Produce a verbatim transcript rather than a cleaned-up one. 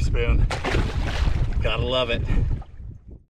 spoon. Gotta love it.